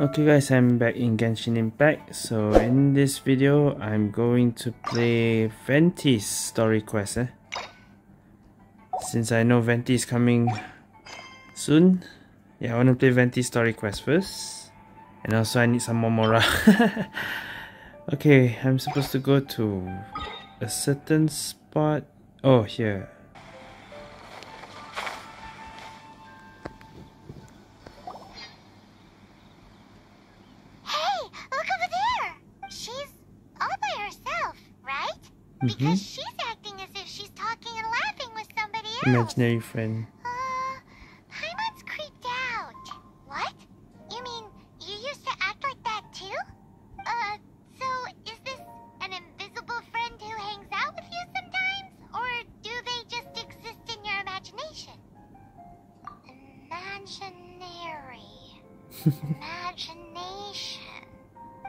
Okay guys, I'm back in Genshin Impact. So in this video, I'm going to play Venti's story quest. Since I know Venti is coming soon, yeah, I want to play Venti's story quest first. And also I need some more Mora. Okay, I'm supposed to go to a certain spot. Oh, here. Hey, look over there! She's all by herself, right? Mm-hmm. Because she's acting as if she's talking and laughing with somebody else. Imaginary friend. Paimon's creeped out. What? You mean you used to act like that too? So is this an invisible friend who hangs out with you sometimes? Or do they just exist in your imagination? Imagination.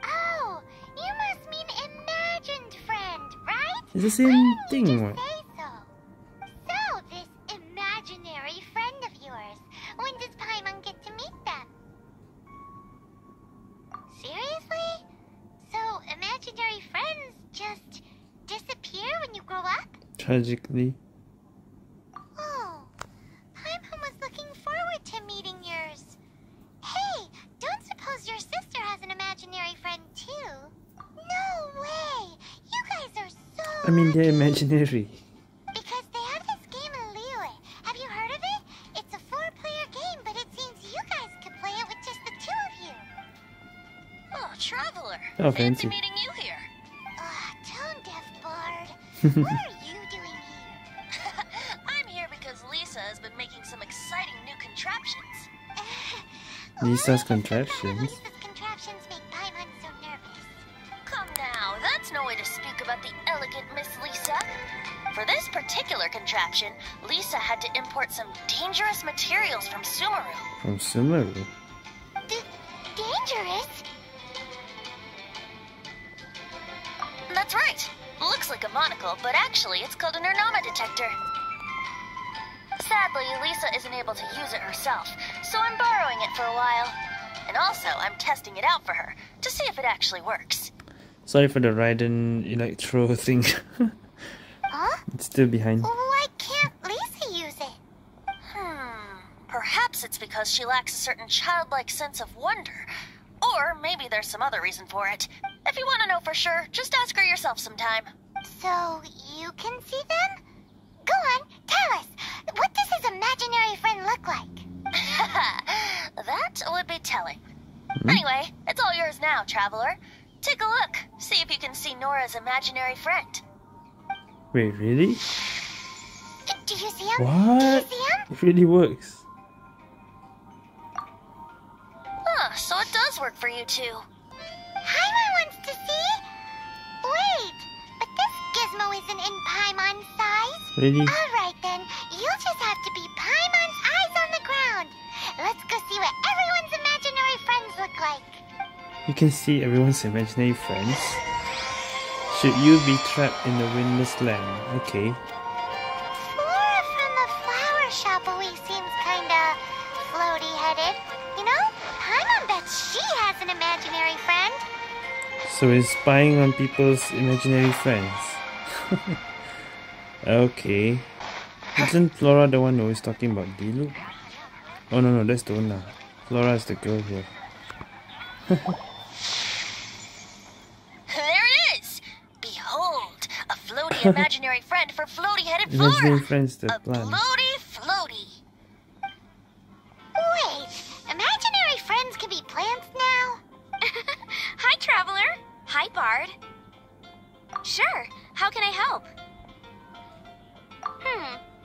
Oh, you must mean imagined friend, right? It's the same thing. Why didn't you say so? So, this imaginary friend of yours, when does Paimon get to meet them? Seriously? So, imaginary friends just disappear when you grow up? Tragically. Oh, Paimon was looking forward to meeting yours. Hey, don't suppose your sister has an imaginary friend too? No way! You guys are so they're imaginary. Because they have this game in Liyue. Have you heard of it? It's a four-player game, but it seems you guys could play it with just the two of you. Oh, traveler. Oh, fancy meeting you here. Tone-deaf bard. What are you doing here? I'm here because Lisa has been making some exciting new contraptions. Lisa's contraptions? Lisa's contraptions make Paimon so nervous. Come now, that's no way to speak about the elegant Miss Lisa. For this particular contraption, Lisa had to import some dangerous materials from Sumeru. From Sumeru? Dangerous? That's right. Looks like a monocle, but actually it's called a Nurnoma detector. Sadly, Lisa isn't able to use it herself, so I'm borrowing it for a while. And also, I'm testing it out for her, to see if it actually works. Sorry for the Raiden electro thing. Huh? It's still behind. Why can't Lisa use it? Perhaps it's because she lacks a certain childlike sense of wonder. Or maybe there's some other reason for it. If you want to know for sure, just ask her yourself sometime. So, you can see them? Go on, tell us. What does his imaginary friend look like? That would be telling. Anyway, it's all yours now, traveler. Take a look. See if you can see Nora's imaginary friend. Wait, really? Do you see him? What? Do you see him? It really works. Oh, so it does work for you two. Paimon wants to see? Wait, but this gizmo isn't in Paimon's size. Really? All right then, you'll just have to be Paimon's eyes on the ground. Let's go see what everyone's imaginary friends look like. You can see everyone's imaginary friends. Should you be trapped in the windless land? Okay. Flora from the flower shop always seems kinda floaty-headed. You know, Paimon bets she has an imaginary friend. So he's spying on people's imaginary friends. Okay. Isn't Flora the one who is talking about Dilu? Oh no, that's the one now. Flora is the girl here. There it is! Behold! A floaty imaginary friend for floaty-headed Flora! Imaginary friends, the plan. Bloaty Floaty! Wait! Imaginary friends can be plants now? Hi, traveler! Hi, bard! Sure, how can I help?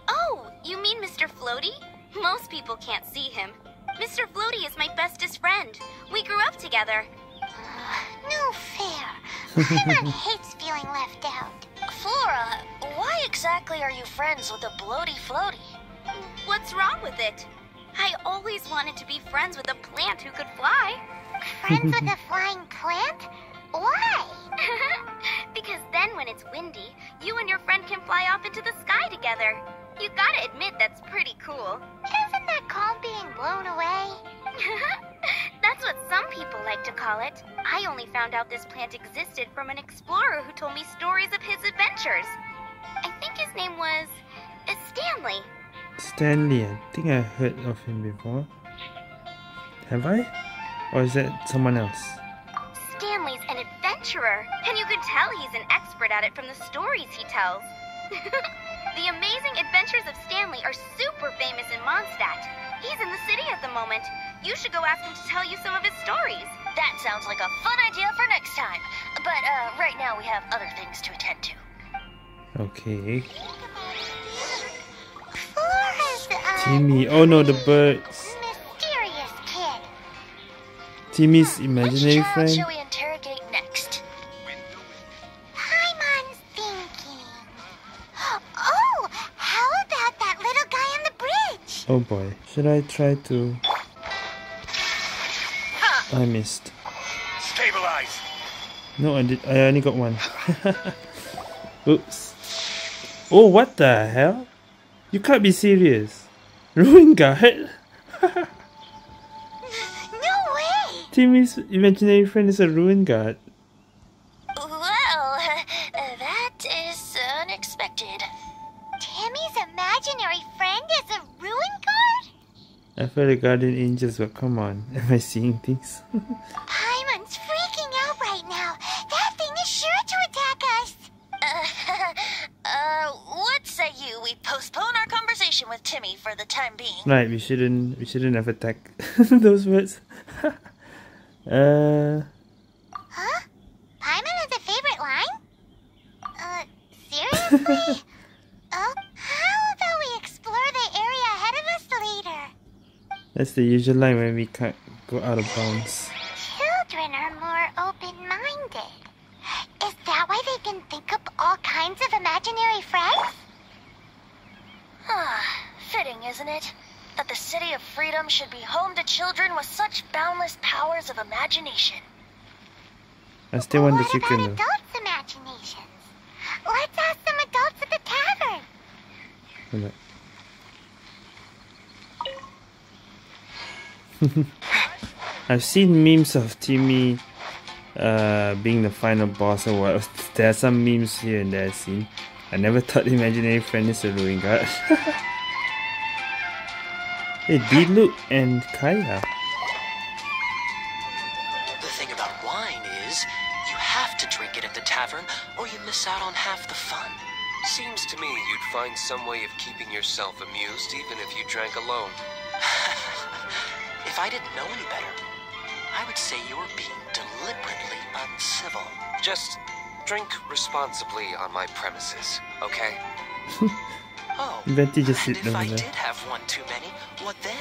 Oh, you mean Mr. Floaty? Most people can't see him. Mr. Floaty is my bestest friend. We grew up together. No fair. Paimon hates feeling left out. Flora, why exactly are you friends with the Bloaty Floaty? What's wrong with it? I always wanted to be friends with a plant who could fly. Friends with a flying plant? Why? Because then when it's windy, you and your friend can fly off into the sky together. You gotta admit that's pretty cool. Isn't that called being blown away? That That's what some people like to call it. I only found out this plant existed from an explorer who told me stories of his adventures. I think his name was... Stanley. Stanley, I think I heard of him before. Have I? Or is that someone else? Stanley's an adventurer, and you can tell he's an expert at it from the stories he tells. The Amazing Adventures of Stanley are super famous in Mondstadt. He's in the city at the moment. You should go ask him to tell you some of his stories. That sounds like a fun idea for next time. But right now we have other things to attend to. Okay. Flora's Timmie. Oh no, the birds. Mysterious kid. Timmie's imaginary friend. Which child shall we interrogate next? Paimon's thinking. Oh, how about that little guy on the bridge? Oh boy, should I try to? I missed. Stabilize. No, I did. I only got one. Oops. Oh, what the hell? You can't be serious. Ruin Guard? No way! Timmie's imaginary friend is a Ruin Guard. Well, that is unexpected. Timmie's imaginary friend is a Ruin Guard? I feel like guardian angels, but come on. Am I seeing things? Paimon's freaking out right now. That thing is sure to attack us. What say you? We postpone our conversation with Timmie for the time being. Right, we shouldn't have attacked those words. Huh? Paimon has a favorite line? Seriously? Oh, how about we explore the area ahead of us later? That's the usual line when we can't go out of bounds. Children are more open-minded. Is that why they can think up all kinds of imaginary friends? Fitting, isn't it? That the City of Freedom should be home to children with such boundless powers of imagination. I still want the chicken. What about adults' imaginations? Let's ask some adults at the tavern. Hold on. I've seen memes of Timmie being the final boss or what. There are some memes here and there, see. I never thought imaginary friend is a Ruin Guard. Hey, Diluc and Kaya. The thing about wine is, you have to drink it at the tavern or you miss out on half the fun. Seems to me you'd find some way of keeping yourself amused even if you drank alone. If I didn't know any better, I would say you were being deliberately uncivil. Just drink responsibly on my premises, okay? Oh, Venti just and if I did have one too many, what then?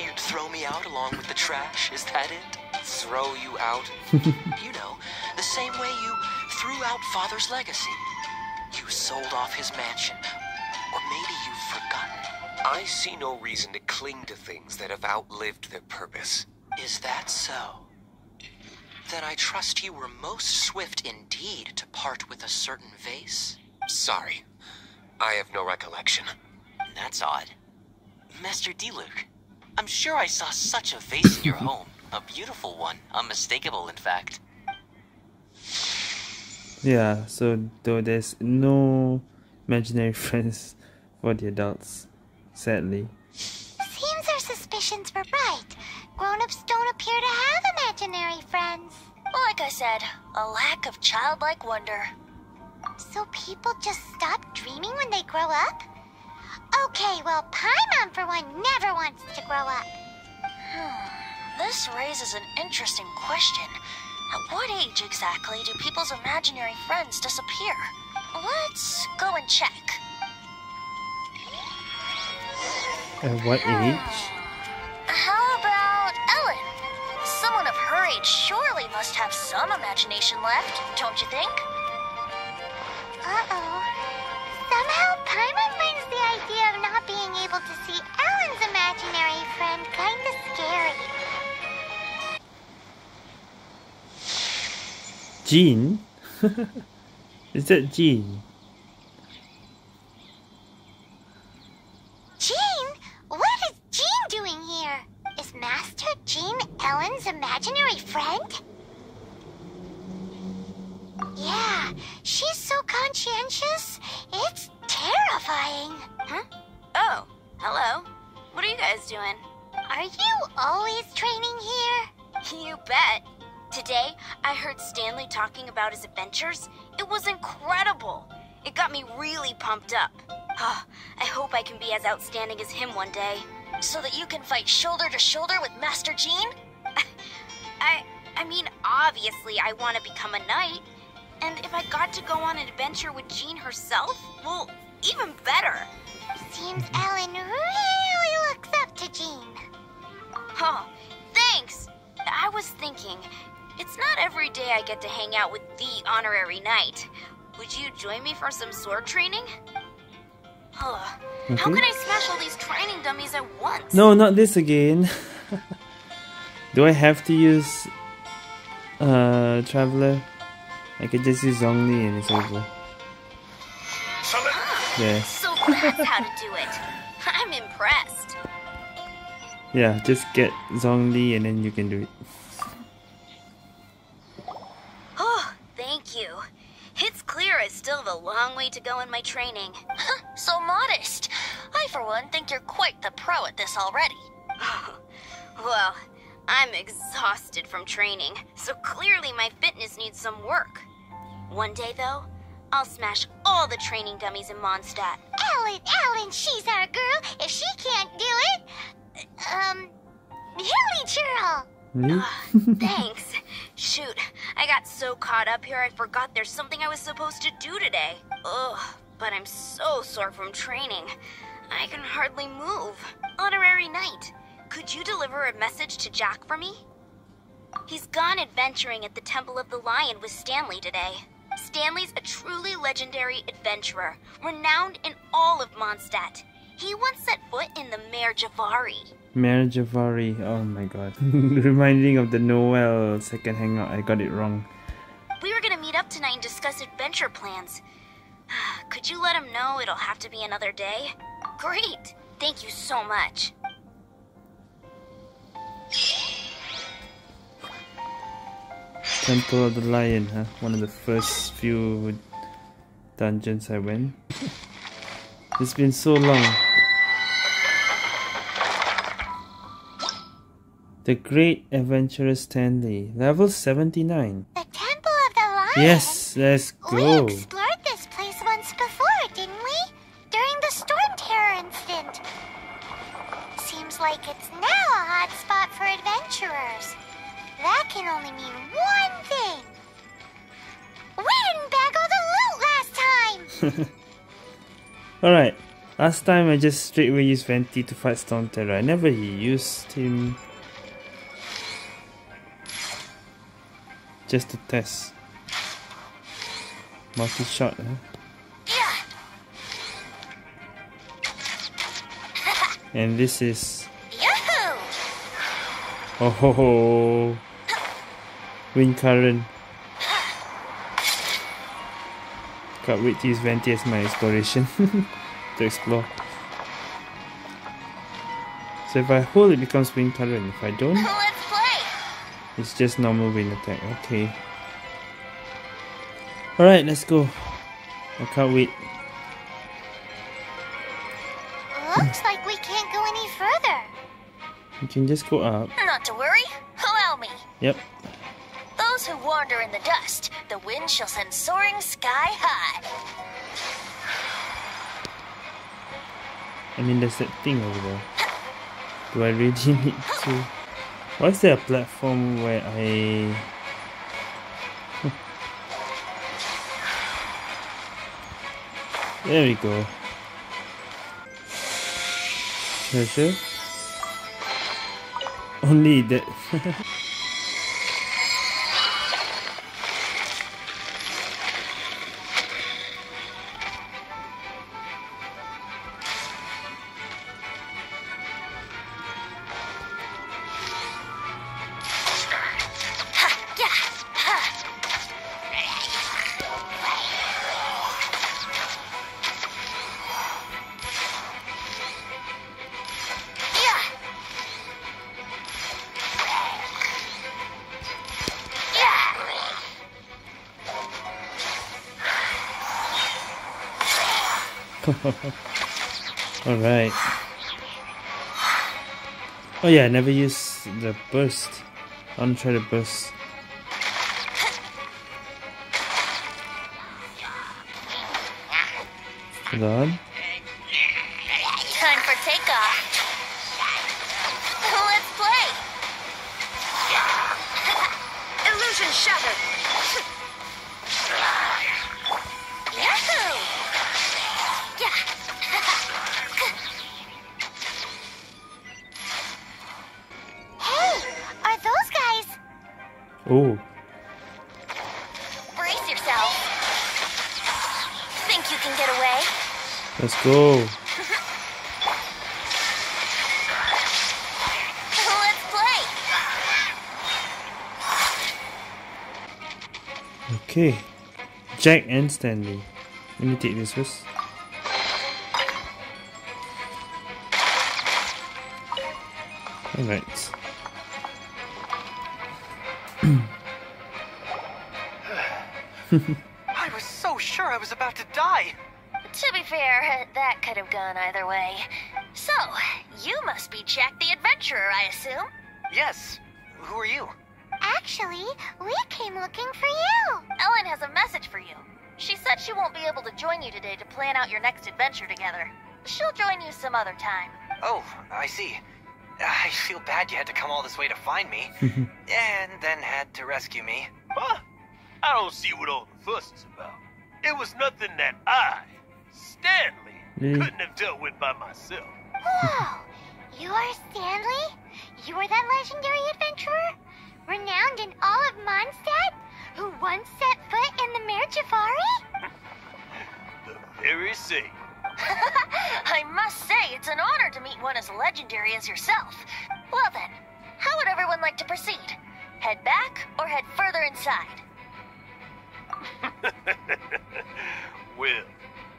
You'd throw me out along with the trash, is that it? Throw you out? You know, the same way you threw out Father's legacy. You sold off his mansion, or maybe you've forgotten. I see no reason to cling to things that have outlived their purpose. Is that so? Then I trust you were most swift indeed to part with a certain vase? Sorry, I have no recollection. That's odd. Master Diluc, I'm sure I saw such a vase in your home. A beautiful one, unmistakable in fact. Yeah, so though there's no imaginary friends for the adults, sadly. Seems our suspicions were right. Grown-ups don't appear to have imaginary friends. Like I said, a lack of childlike wonder. So people just stop dreaming when they grow up? Okay, well, Paimon, for one, never wants to grow up. This raises an interesting question. At what age exactly do people's imaginary friends disappear? Let's go and check. At what age? How about Ellen? Someone of her age surely must have some imagination left, don't you think? Uh-oh. Somehow Paimon finds the idea of not being able to see Ellen's imaginary friend kinda scary. Jean? Is that Jean? Ellen's imaginary friend? Yeah, she's so conscientious. It's terrifying. Huh? Oh, hello. What are you guys doing? Are you always training here? You bet. Today, I heard Stanley talking about his adventures. It was incredible. It got me really pumped up. Oh, I hope I can be as outstanding as him one day. So that you can fight shoulder to shoulder with Master Jean? I mean, obviously I want to become a knight. And if I got to go on an adventure with Jean herself, well, even better. Seems Ellen really looks up to Jean. Oh, thanks. I was thinking, it's not every day I get to hang out with the honorary knight. Would you join me for some sword training? Oh, how can I smash all these training dummies at once? No, not this again. Do I have to use Traveler? I could just use Zhongli and it's over. Yeah. So that's how to do it. I'm impressed. Yeah, just get Zhongli and then you can do it. Oh, thank you. It's clear I still have a long way to go in my training. So modest. I, for one, think you're quite the pro at this already. Well, I'm exhausted from training, so clearly my fitness needs some work. One day, though, I'll smash all the training dummies in Mondstadt. Ellen, she's our girl. If she can't do it... Hilly Churl! Thanks. Shoot, I got so caught up here I forgot there's something I was supposed to do today. Ugh, but I'm so sore from training. I can hardly move. Honorary Knight, could you deliver a message to Jack for me? He's gone adventuring at the Temple of the Lion with Stanley today. Stanley's a truly legendary adventurer, renowned in all of Mondstadt. He once set foot in the Mare Jivari. Mare Jivari, oh my god. Reminding of the Noel second hangout, I got it wrong. We were gonna meet up tonight and discuss adventure plans. Could you let him know it'll have to be another day? Great, thank you so much. Temple of the Lion, huh? One of the first few dungeons I went. It's been so long. The Great Adventurer Stanley, level 79. The Temple of the Lion? Yes, let's go! We explored this place once before, didn't we? During the Storm Terror incident. Seems like it's now a hot spot for adventurers. That can only mean one thing. We didn't bag all the loot last time! Alright, last time I just straightaway used Venti to fight Storm Terror. I never used him... just to test. Multi-shot, huh? Yeah. And this is... Yahoo! Oh ho ho! Wind current. Can't wait to use Venti as my exploration to explore. So if I hold it becomes wind current, if I don't... it's just normal wind attack, okay. Alright, let's go. I can't wait. Looks like we can't go any further. We can just go up. Not to worry, allow me. Yep. Those who wander in the dust, the wind shall send soaring sky high. I mean, there's that thing over there. Do I really need to... why is there a platform where I... there we go. Treasure? Only that... Alright. Oh yeah, I never used the burst. I want to try the burst. Hold on. Time for takeoff. Let's play. Illusion shattered. Yahoo! Yeah. Hey, are those guys? Ooh. Brace yourself. Think you can get away? Let's go. Okay, Jack and Stanley. Let me take this first. Alright. I was so sure I was about to die. To be fair, that could have gone either way. So, you must be Jack the Adventurer, I assume? Yes. Who are you? Actually, we came looking for you. Ellen has a message for you. She said she won't be able to join you today to plan out your next adventure together. She'll join you some other time. Oh, I see. I feel bad you had to come all this way to find me, and then had to rescue me. Huh? I don't see what all the fuss is about. It was nothing that I, Stanley, couldn't have dealt with by myself. Whoa! You are Stanley? You are that legendary adventurer? Renowned in all of Mondstadt, who once set foot in the Mare Jivari? The very same. I must say, it's an honor to meet one as legendary as yourself. Well then, how would everyone like to proceed? Head back or head further inside? Well,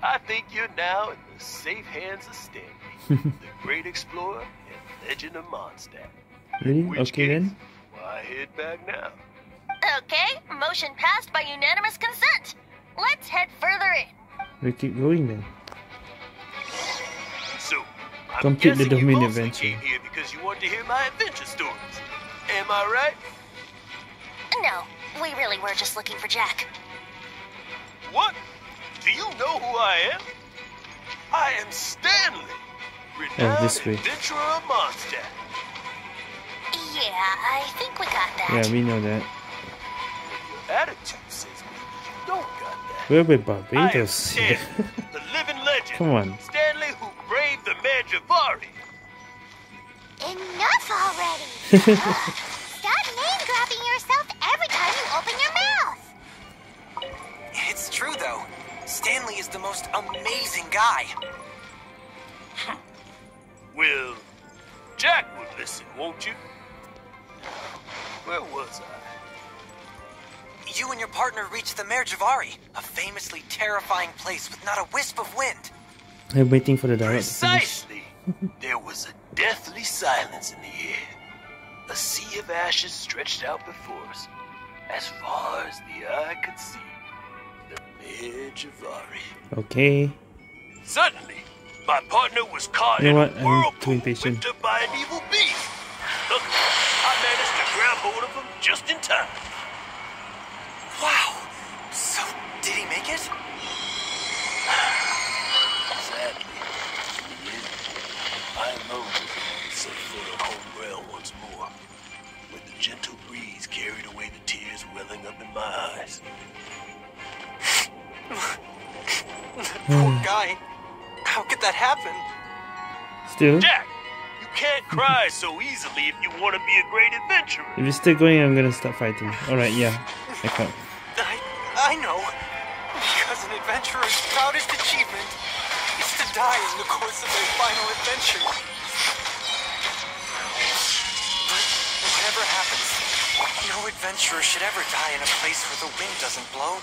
I think you're now in the safe hands of Stanley, the great explorer and legend of Mondstadt. Really? Okay then. I head back now. Okay, motion passed by unanimous consent. Let's head further in. We keep going then. So, complete the Dominion adventure. You came here because you wanted to hear my adventure stories. Am I right? No, we really were just looking for Jack. What? Do you know who I am? I am Stanley, renowned adventurer of Mondstadt. Yeah, I think we got that. Yeah, we know that. Your attitude says you don't got that. We're with Barbatos. Stanley, the living legend. Come on. Stanley who braved the Mare Jivari. Enough already. Stop name-dropping yourself every time you open your mouth. It's true, though. Stanley is the most amazing guy. Well, Jack would listen, won't you? Where was I? You and your partner reached the Mare Jivari, a famously terrifying place with not a wisp of wind. I'm waiting for the direct. Precisely! There was a deathly silence in the air. A sea of ashes stretched out before us. As far as the eye could see, the Mare Jivari. Okay. Suddenly, my partner was caught in a whirlpool picked up by an evil beast. I managed to grab hold of him just in time. Wow! So, did he make it? Sadly, he did. I know that he set foot on home rail once more, when the gentle breeze carried away the tears welling up in my eyes. Poor guy. How could that happen? Still? Jack! You can't cry so easily if you want to be a great adventurer. If you're still going, I'm gonna stop fighting. Alright, yeah. I can't. I know. Because an adventurer's proudest achievement is to die in the course of their final adventure. But whatever happens, no adventurer should ever die in a place where the wind doesn't blow.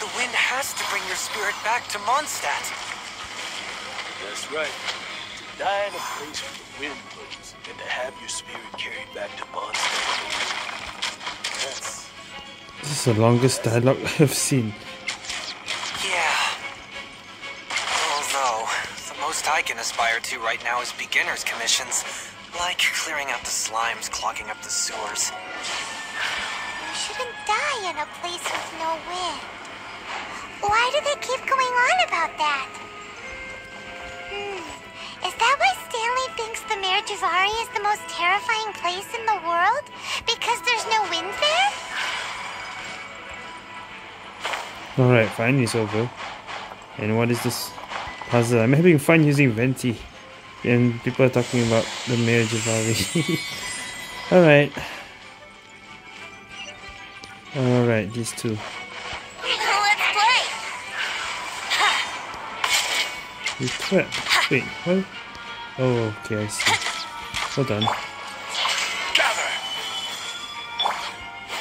The wind has to bring your spirit back to Mondstadt. That's right. Die in a place where the wind blows, and to have your spirit carried back to Mondstadt. Yes. This is the longest dialogue I've seen. Yeah. Oh, most I can aspire to right now is beginner's commissions, like clearing out the slimes clogging up the sewers. You shouldn't die in a place with no wind. Why do they keep going on about that? Is that why Stanley thinks the Mare Jivari is the most terrifying place in the world? Because there's no wind there? Alright, finally it's over. And what is this puzzle? I'm having fun using Venti, and people are talking about the Mare Jivari. Alright. Alright, these two. Let's play! You trapped. Wait, what? Oh, okay, I see. Hold on. Gather!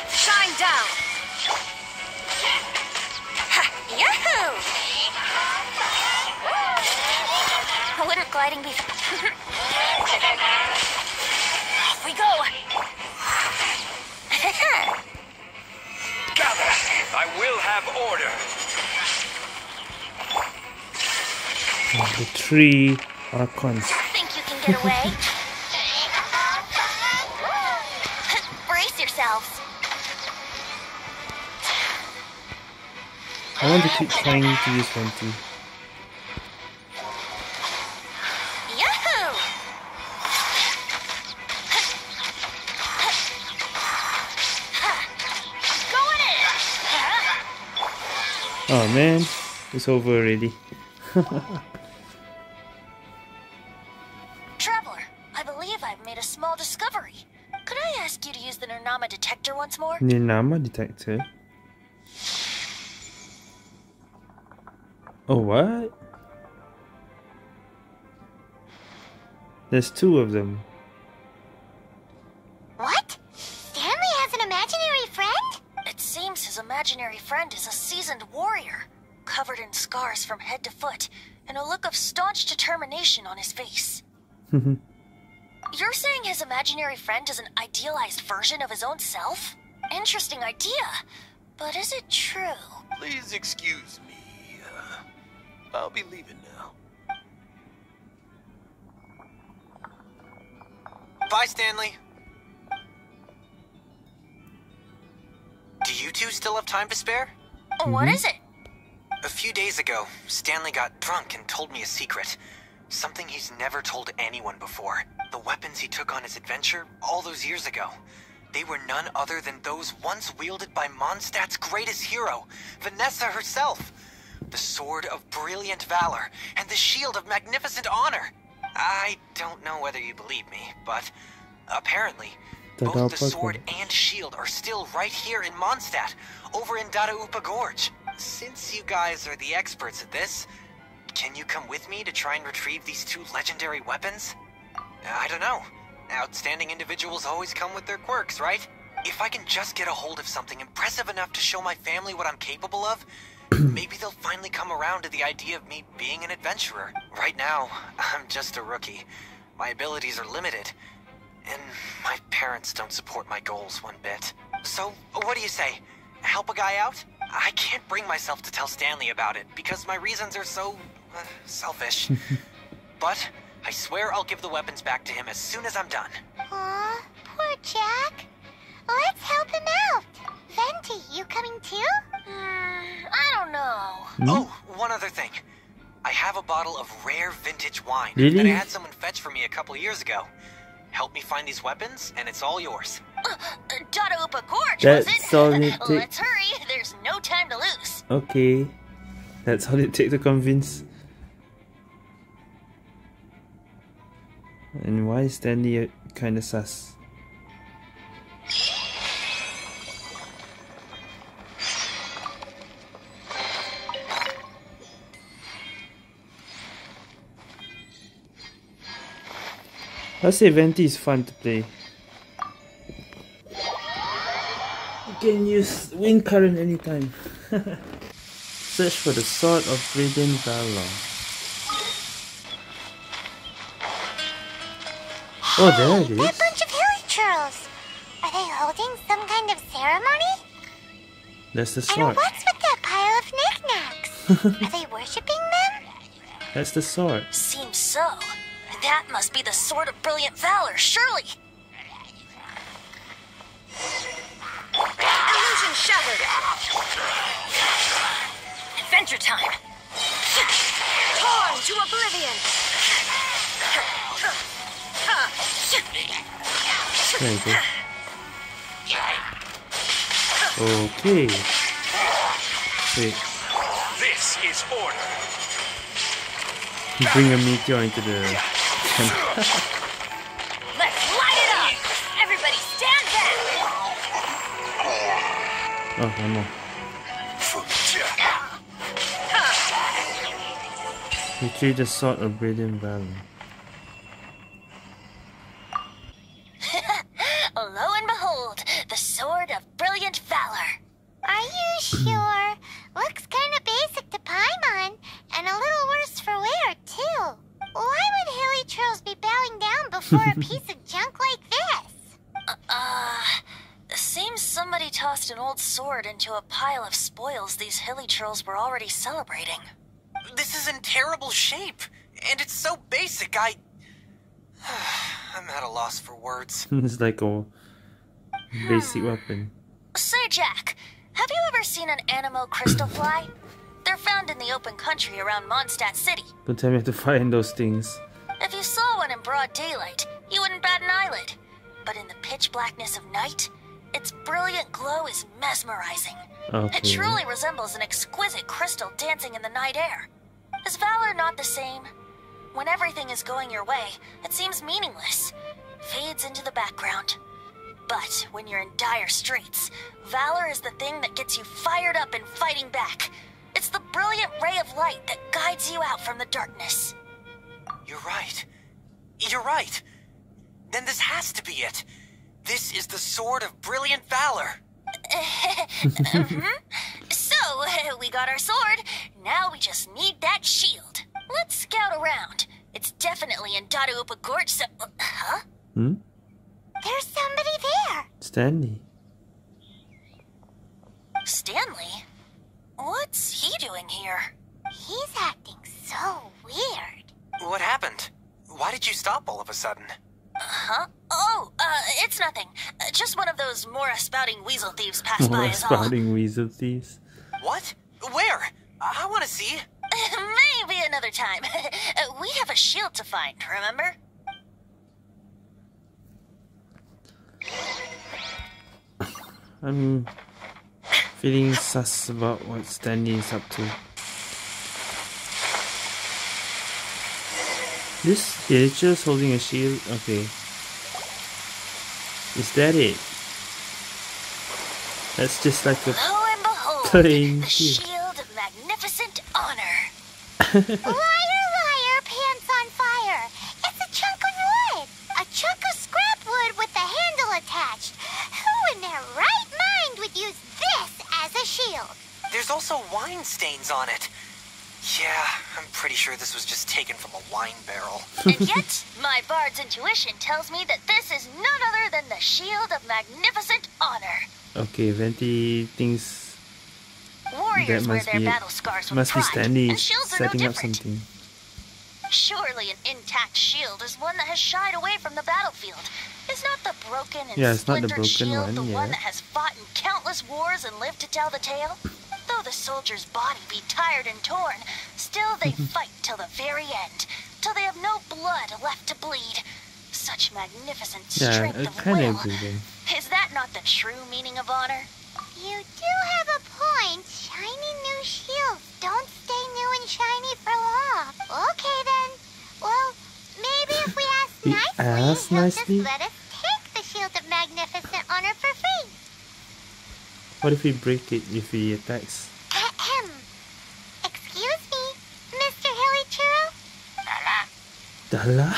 Shine down! Yahoo! Wouldn't gliding be... Off we go! Gather! I will have order! Oh, the three archons. Think you can get away? Brace yourselves. I want to keep trying to use one too. Oh man, it's over already. Traveler, I believe I've made a small discovery. Could I ask you to use the Nurnoma detector once more? Nurnoma detector? Oh, what? There's two of them. What? Stanley has an imaginary friend? It seems his imaginary friend is a seasoned warrior, covered in scars from head to foot, and a look of staunch determination on his face. You're saying his imaginary friend is an idealized version of his own self? Interesting idea, but is it true? Please excuse me. I'll be leaving now. Bye, Stanley. Do you two still have time to spare? What is it? A few days ago, Stanley got drunk and told me a secret. Something he's never told anyone before. The weapons he took on his adventure all those years ago. They were none other than those once wielded by Mondstadt's greatest hero, Vanessa herself. The Sword of Brilliant Valor and the Shield of Magnificent Honor. I don't know whether you believe me, but apparently, both the sword and shield are still right here in Mondstadt, over in Dadaupa Gorge. Since you guys are the experts at this, can you come with me to try and retrieve these two legendary weapons? I don't know. Outstanding individuals always come with their quirks, right? If I can just get a hold of something impressive enough to show my family what I'm capable of, maybe they'll finally come around to the idea of me being an adventurer. Right now, I'm just a rookie. My abilities are limited, and my parents don't support my goals one bit. So, what do you say? Help a guy out? I can't bring myself to tell Stanley about it because my reasons are so selfish. But I swear I'll give the weapons back to him as soon as I'm done. Aw, poor Jack. Let's help him out. Venti, you coming too? I don't know. Oh, one other thing. I have a bottle of rare vintage wine that I had someone fetch for me a couple years ago. Help me find these weapons, and it's all yours. Dadaupa Gorge, was it? Let's hurry, there's no time to lose. Okay. That's all it takes to convince. And why is Stanley kinda sus? I'll say Venti is fun to play. You can use wind current anytime. Search for the Sword of Brilliant Valor. Oh, there it is. That bunch of Hilly Churls. Are they holding some kind of ceremony? That's the sword. And what's with that pile of knickknacks? Are they worshipping them? That's the sword. Seems so. That must be the Sword of Brilliant Valor, surely! Illusion shattered! Adventure time! Torn to oblivion! Crazy. Okay. Wait. This is order. You bring a meteor into the temple. Let's light it up! Everybody stand back! Oh, one more. Retrieve the Sword of Brilliant Valor. Lo and behold, the Sword of Brilliant Valor. Are you sure? Looks kinda basic to Paimon, and a little worse for wear, too. Why would Hilly Churls be bowing down before a piece of junk like this? Seems somebody tossed an old sword into a pile of spoils these Hilly Churls were already celebrating. This is in terrible shape, and it's so basic, I'm at a loss for words. It's like a basic weapon. Say, Jack, have you ever seen an Animo crystal fly? They're found in the open country around Mondstadt City. Don't tell me I have to find those things. If you saw one in broad daylight, you wouldn't bat an eyelid. But in the pitch blackness of night, its brilliant glow is mesmerizing. Okay. It truly resembles an exquisite crystal dancing in the night air. Is valor not the same? When everything is going your way, it seems meaningless, fades into the background. But when you're in dire straits, valor is the thing that gets you fired up and fighting back. It's the brilliant ray of light that guides you out from the darkness. You're right. You're right. Then this has to be it. This is the Sword of Brilliant Valor. So, we got our sword. Now we just need that shield. Let's scout around. It's definitely in Dadaupa Gorge, so... Huh? Hmm? There's somebody there. Stanley. Stanley? What's he doing here? He's acting so weird. What happened? Why did you stop all of a sudden? Huh? Oh, it's nothing. Just one of those Mora spouting weasel thieves passed by is all. Mora spouting weasel thieves? What? Where? I want to see. Maybe another time. We have a shield to find, remember? I'm feeling sus about what Stanley is up to. This is just holding a shield. Okay. Is that it? That's just like a... Lo and behold, the Shield of Magnificent Honor. Liar, liar, pants on fire. It's a chunk of wood. A chunk of scrap wood with the handle attached. Who in their right mind would use this as a shield? There's also wine stains on it. Yeah, I'm pretty sure this was just taken from a wine barrel. And yet, my bard's intuition tells me that this is none other than the Shield of Magnificent Honor. Okay, Venti thinks warriors wear their battle scars with pride, and shields are no different. Surely an intact shield is one that has shied away from the battlefield. It's not the broken and splintered shield, the one that has fought in countless wars and lived to tell the tale. Though the soldier's body be tired and torn, still they fight till the very end, till they have no blood left to bleed. Such magnificent strength of will. Is that not the true meaning of honor? You do have a point. Shiny new shields don't stay new and shiny for long. Okay then. Well, maybe if we ask nicely, he'll just let us take the Shield of Magnificent Honor for free. What if we break it if he attacks? Excuse me, Mr. Hilly Churl? Dala?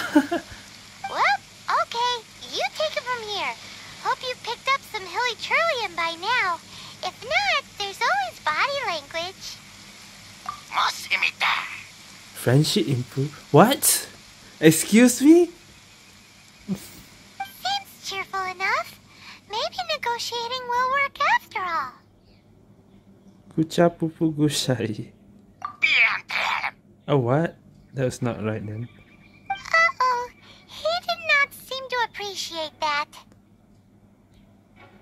Well, okay, you take it from here. Hope you've picked up some Hilly Churlian by now. If not, there's always body language. Must imitate. Friendship improve? What? Excuse me? Seems cheerful enough. Maybe negotiating will work after all. Guchapupu gushari. Oh, what? That's not right then. Uh-oh. He did not seem to appreciate that.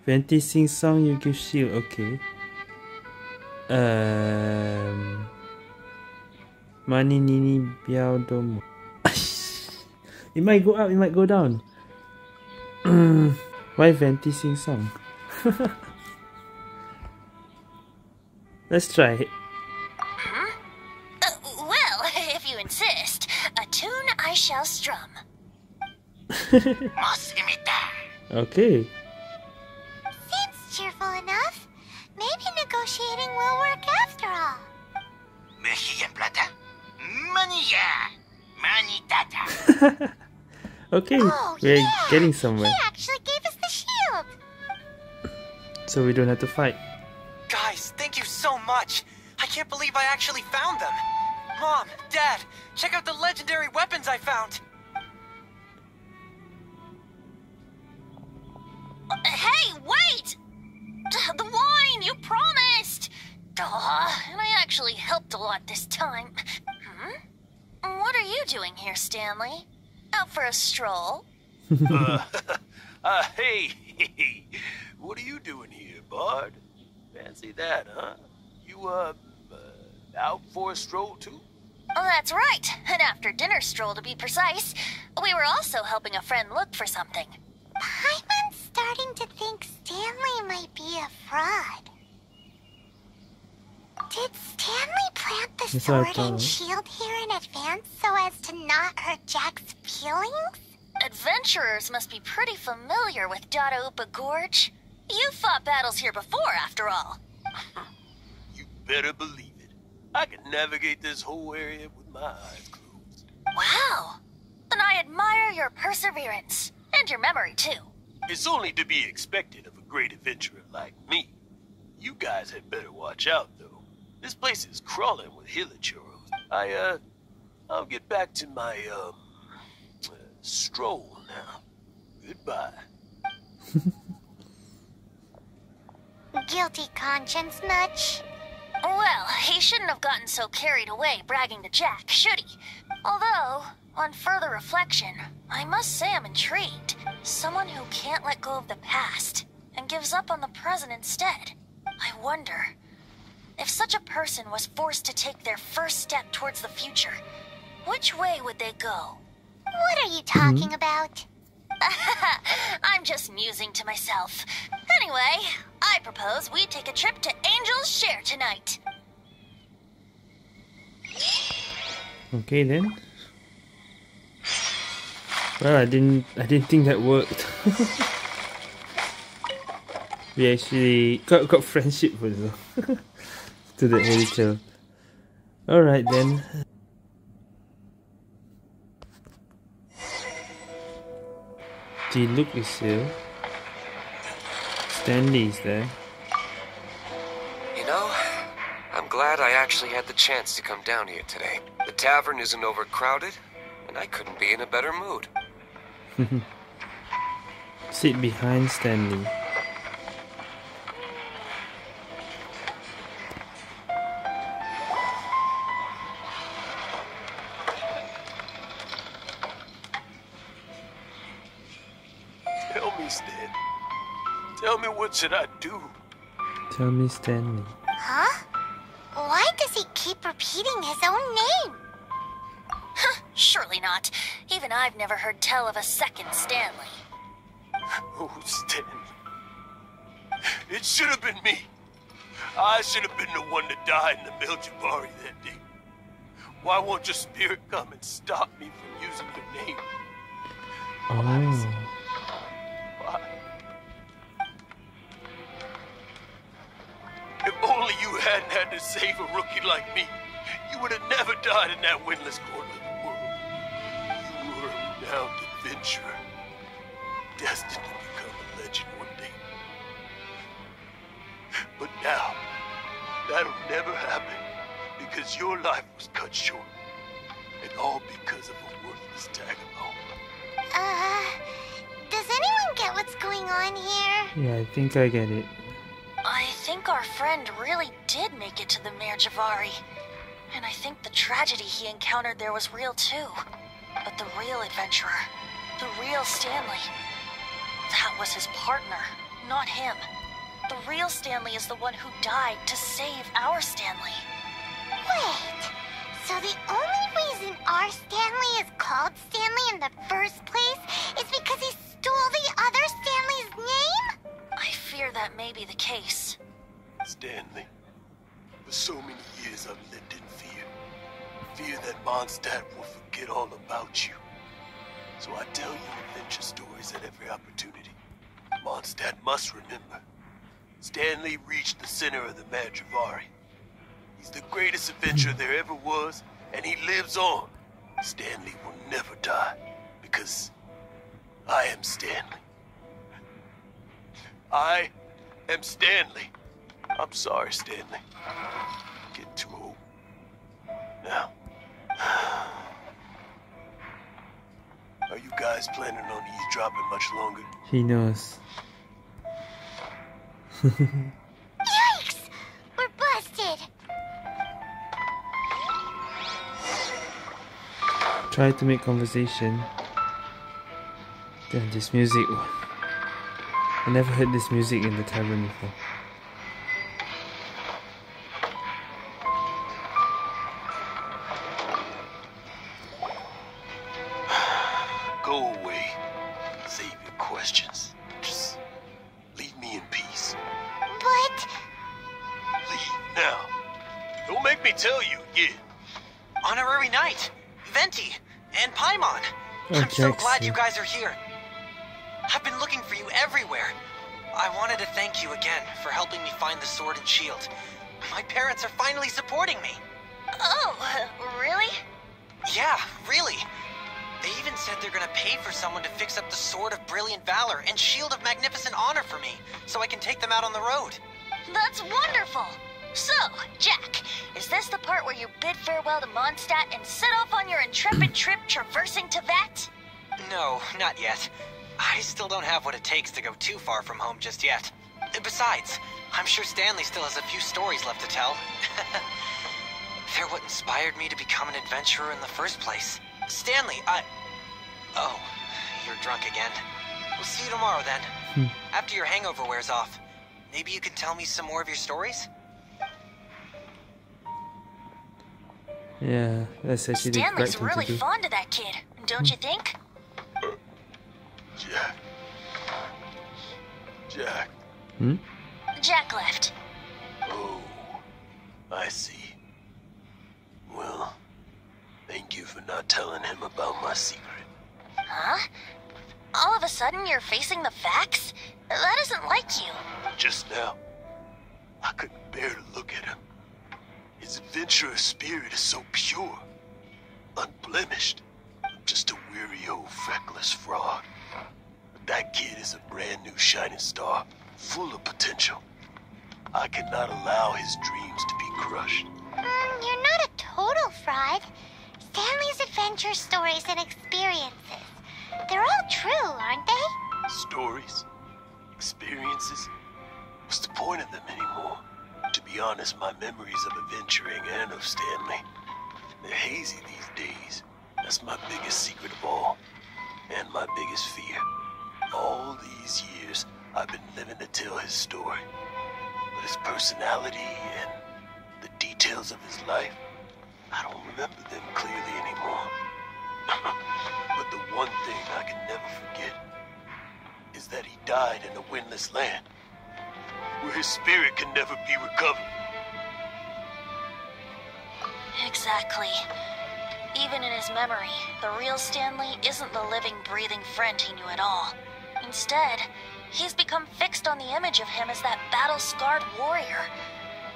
Venti sings song, you give shield. Okay. Mani nini biao domo. It might go up, it might go down. Why Venti sing song? Let's try it. Well, if you insist, a tune I shall strum. Okay. Seems cheerful enough. Maybe negotiating will work after all. Okay, oh, we're getting somewhere. He actually gave us the shield. So we don't have to fight. Guys, thank you so much. I can't believe I actually found them. Mom, Dad, check out the legendary weapons I found. Hey, wait! The wine you promised! And I actually helped a lot this time. What are you doing here, Stanley? Out for a stroll? Hey, what are you doing here, Bard? Fancy that, huh? You, out for a stroll, too? Oh, that's right. An after-dinner stroll, to be precise. We were also helping a friend look for something. Paimon's starting to think Stanley might be a fraud. Did Stanley plant the sword and shield here in advance so as to not hurt Jack's feelings? Adventurers must be pretty familiar with Dadaupa Gorge. You fought battles here before, after all. You better believe it. I can navigate this whole area with my eyes closed. Wow! And I admire your perseverance. And your memory, too. It's only to be expected of a great adventurer like me. You guys had better watch out, though. This place is crawling with Hilly Churl. I'll get back to my, stroll now. Goodbye. Guilty conscience much? Well, he shouldn't have gotten so carried away bragging to Jack, should he? Although, on further reflection, I must say I'm intrigued. Someone who can't let go of the past and gives up on the present instead. I wonder... if such a person was forced to take their first step towards the future, which way would they go? What are you talking about? I'm just musing to myself. Anyway, I propose we take a trip to Angel's Share tonight. Okay then. Well, I didn't think that worked. We actually got friendship with them. To the Hilly Churl. Alright then. Diluc is here. Stanley is there. You know, I'm glad I actually had the chance to come down here today. The tavern isn't overcrowded, and I couldn't be in a better mood. Sit behind Stanley. What should I do? Tell me, Stanley. Huh? Why does he keep repeating his own name? Surely not. Even I've never heard tell of a second Stanley. Oh, Stanley. It should have been me. I should have been the one to die in the Mare Jivari that day. Why won't your spirit come and stop me from using your name? Oh. If only you hadn't had to save a rookie like me, you would have never died in that windless corner of the world. You were a renowned adventurer, destined to become a legend one day. But now, that'll never happen, because your life was cut short, and all because of a worthless tag-along. Does anyone get what's going on here? Yeah, I think I get it. I think our friend really did make it to the Mare Jivari. And I think the tragedy he encountered there was real too. But the real adventurer, the real Stanley, that was his partner, not him. The real Stanley is the one who died to save our Stanley. Wait, so the only reason our Stanley is called Stanley in the first place is because he stole the other Stanley's name? I fear that may be the case. Stanley, for so many years I've lived in fear. Fear that Mondstadt will forget all about you. So I tell you adventure stories at every opportunity. Mondstadt must remember. Stanley reached the center of the Mare Jivari. He's the greatest adventurer there ever was, and he lives on. Stanley will never die, because I am Stanley. I am Stanley. I'm sorry, Stanley. Get too old. Now, are you guys planning on eavesdropping much longer? He knows. Yikes! We're busted! Try to make conversation. Damn, this music. I never heard this music in the tavern before. I'm so glad you guys are here. I've been looking for you everywhere. I wanted to thank you again for helping me find the sword and shield. My parents are finally supporting me. Oh, really? Yeah, really. They even said they're gonna pay for someone to fix up the Sword of Brilliant Valor and Shield of Magnificent Honor for me, so I can take them out on the road. That's wonderful. So, Jack, is this the part where you bid farewell to Mondstadt and set off on your intrepid trip traversing Tevet? No, not yet. I still don't have what it takes to go too far from home just yet. Besides, I'm sure Stanley still has a few stories left to tell. They're what inspired me to become an adventurer in the first place. Stanley, I... Oh, you're drunk again. We'll see you tomorrow then. After your hangover wears off, maybe you can tell me some more of your stories? Yeah, that's actually the right thing to do. Stanley's really fond of that kid, don't you think? Jack. Jack. Hmm? Jack left. Oh, I see. Well, thank you for not telling him about my secret. Huh? All of a sudden you're facing the facts? That isn't like you. Just now, I couldn't bear to look at him. His adventurous spirit is so pure, unblemished. I'm just a weary old feckless fraud. That kid is a brand new shining star, full of potential. I cannot allow his dreams to be crushed. You're not a total fraud. Stanley's adventure stories and experiences, they're all true, aren't they? Stories? Experiences? What's the point of them anymore? To be honest, my memories of adventuring and of Stanley, they're hazy these days. That's my biggest secret of all, and my biggest fear. All these years, I've been living to tell his story, but his personality and the details of his life, I don't remember them clearly anymore. But the one thing I can never forget is that he died in a windless land, where his spirit can never be recovered. Exactly. Even in his memory, the real Stanley isn't the living, breathing friend he knew at all. Instead, he's become fixed on the image of him as that battle-scarred warrior.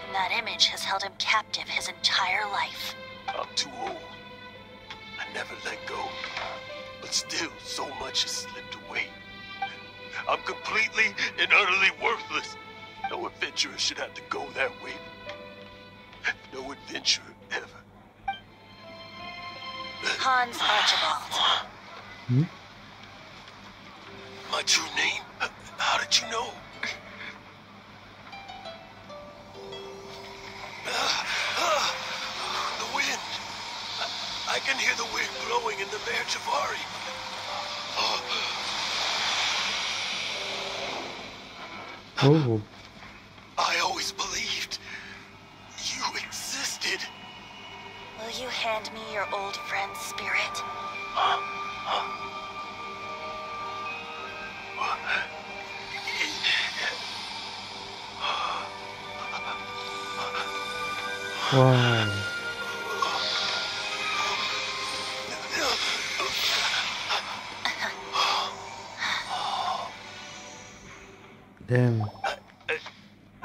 And that image has held him captive his entire life. I'm too old. I never let go. But still, so much has slipped away. I'm completely and utterly worthless. No adventurer should have to go that way. No adventurer ever. Hans Archibald. Hmm? My true name? How did you know? The I can hear the wind blowing in the Mare Jivari. Oh. I always believed you existed. Will you hand me your old friend's spirit? Wow. Damn.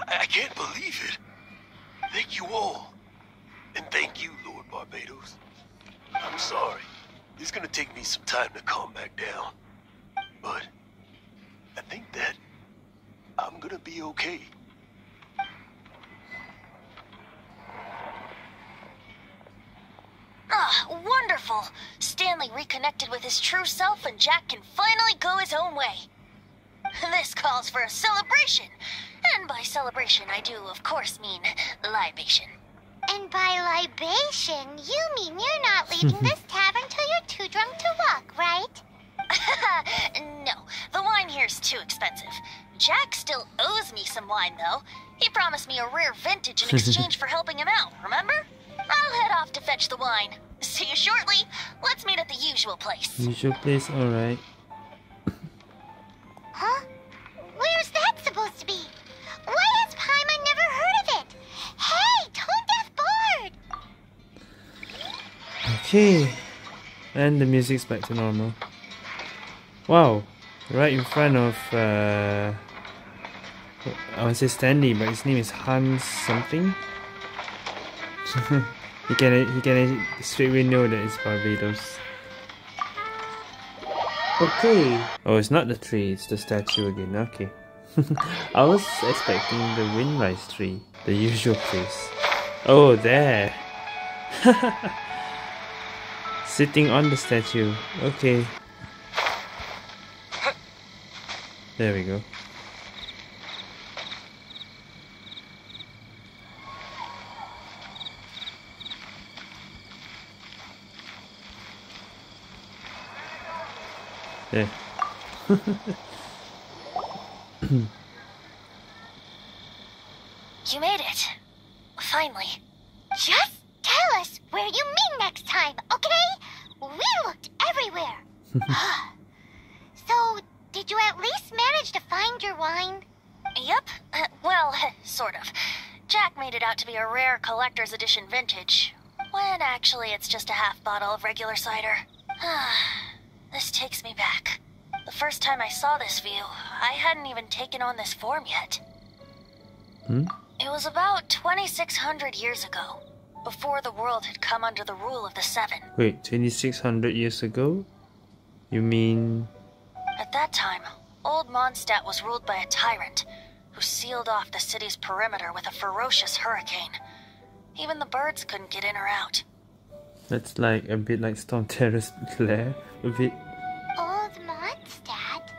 I can't believe it. Thank you all. And thank you, Lord Barbatos. I'm sorry. It's gonna take me some time to calm back down. But I think that I'm gonna be okay. Ah, wonderful. Stanley reconnected with his true self and Jack can finally go his own way. This calls for a celebration. And by celebration, I do, of course, mean libation. And by libation, you mean you're not leaving this tavern till you're too drunk to walk, right? No, the wine here's too expensive. Jack still owes me some wine, though. He promised me a rare vintage in exchange for helping him out, remember? I'll head off to fetch the wine. See you shortly. Let's meet at the usual place. Usual place, alright. Huh? Where's that supposed to be? Why has Paimon never heard of it? Hey, tone deaf board! Okay. And the music's back to normal. Wow. Right in front of I would say Stanley, but his name is Hans something. He can straight away know that it's Barbatos. Okay. Oh, it's not the tree, it's the statue again. Okay. I was expecting the windrise tree, the usual place. Oh, there. Sitting on the statue. Okay. There we go. There. You made it. Finally. Just tell us where you mean next time, okay? We looked everywhere. So, did you at least manage to find your wine? Yep. Well, sort of. Jack made it out to be a rare collector's edition vintage, when actually it's just a half bottle of regular cider. This takes me back. The first time I saw this view, I hadn't even taken on this form yet. It was about 2,600 years ago, before the world had come under the rule of the Seven. Wait, 2,600 years ago? You mean... At that time, old Mondstadt was ruled by a tyrant, who sealed off the city's perimeter with a ferocious hurricane. Even the birds couldn't get in or out. That's like a bit like Storm Terror's Lair, a bit. Old Mondstadt?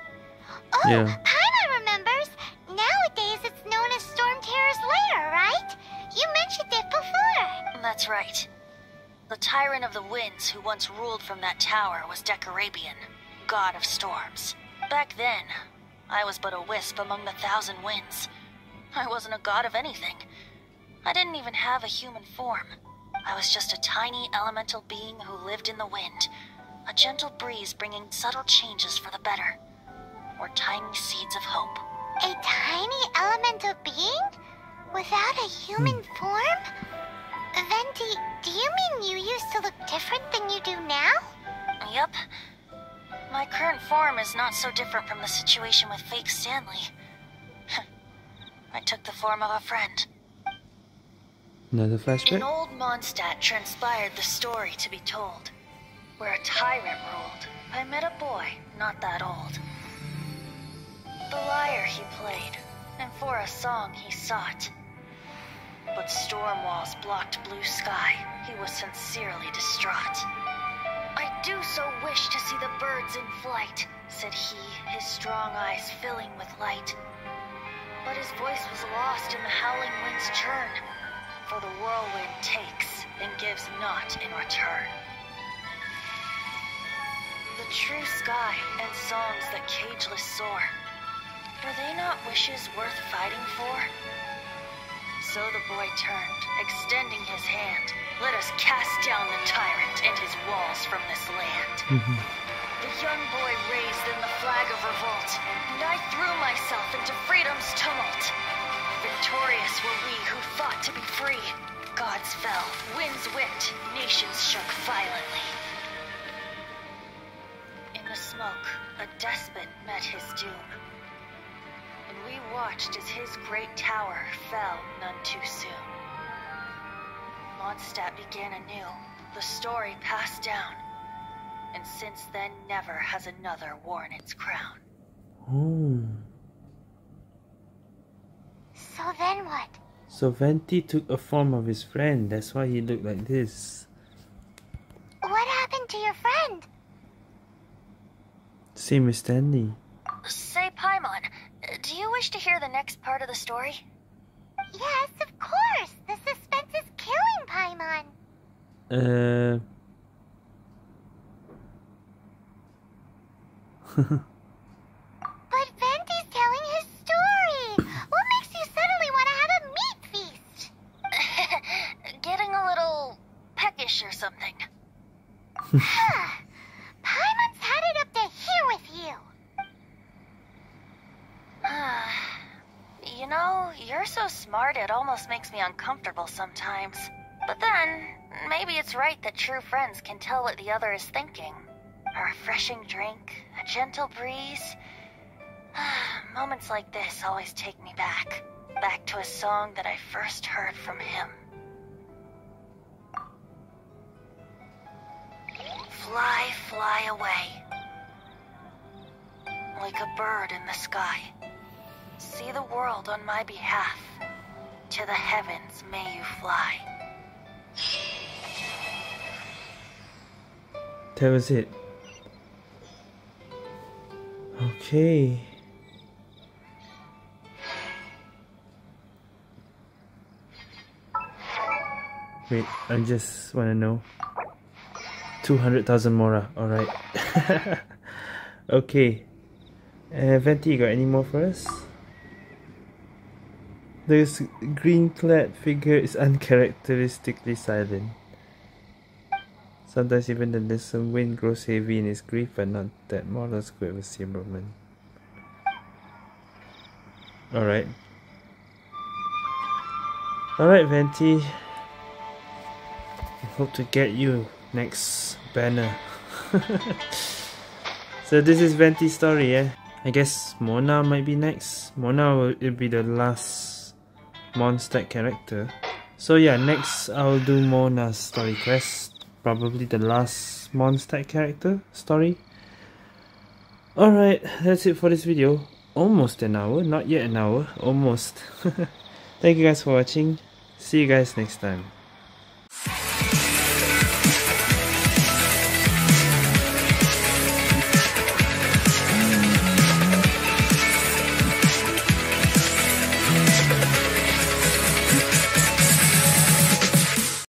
Oh, yeah. Paimon remembers. Nowadays it's known as Storm Terror's Lair, right? You mentioned it before. That's right. The tyrant of the winds who once ruled from that tower was Decarabian, god of storms. Back then, I was but a wisp among the thousand winds. I wasn't a god of anything. I didn't even have a human form. I was just a tiny elemental being who lived in the wind, a gentle breeze bringing subtle changes for the better, or tiny seeds of hope. A tiny elemental being? Without a human form? Venti, do you mean you used to look different than you do now? Yep. My current form is not so different from the situation with fake Stanley. I took the form of a friend. Another flashback? In old Mondstadt transpired the story to be told, where a tyrant ruled. I met a boy, not that old. The lyre he played, and for a song he sought. But storm walls blocked blue sky. He was sincerely distraught. I do so wish to see the birds in flight, said he, his strong eyes filling with light. But his voice was lost in the howling wind's churn. For the whirlwind takes and gives not in return. true sky and songs that cageless soar. Were they not wishes worth fighting for? So the boy turned, extending his hand. Let us cast down the tyrant and his walls from this land. The young boy raised in the flag of revolt, and I threw myself into freedom's tumult. Victorious were we who fought to be free. Gods fell, winds whipped, nations shook violently. In the smoke, a despot met his doom. And we watched as his great tower fell none too soon. Mondstadt began anew, the story passed down. And since then, never has another worn its crown. Oh. So then what? So Venti took a form of his friend, that's why he looked like this. What happened to your friend? Same as Stanley. Say, Paimon, do you wish to hear the next part of the story? Yes, of course! The suspense is killing, Paimon! But Venti's telling his story! What makes you suddenly want to have a meat feast? Getting a little peckish or something. Huh. Paimon's had it up to here with you! You know, you're so smart it almost makes me uncomfortable sometimes. But then, maybe it's right that true friends can tell what the other is thinking. A refreshing drink, a gentle breeze. Moments like this always take me back. Back to a song that I first heard from him. Fly, fly away. Like a bird in the sky. See the world on my behalf. To the heavens may you fly. That was it. Okay. Wait, I just want to know. 200,000 Mora, alright. Okay. Venti, you got any more for us? This green-clad figure is uncharacteristically silent. Sometimes even the distant wind grows heavy in its grief, but not that mortals could ever see a moment. Alright. Alright, Venti. I hope to get you next banner. So this is Venti's story, yeah? I guess Mona might be next. Mona will be the last Mondstadt character. So yeah, next I'll do Mona's story quest. Probably the last Mondstadt character story. Alright, that's it for this video. Almost an hour, not yet an hour, almost. Thank you guys for watching. See you guys next time.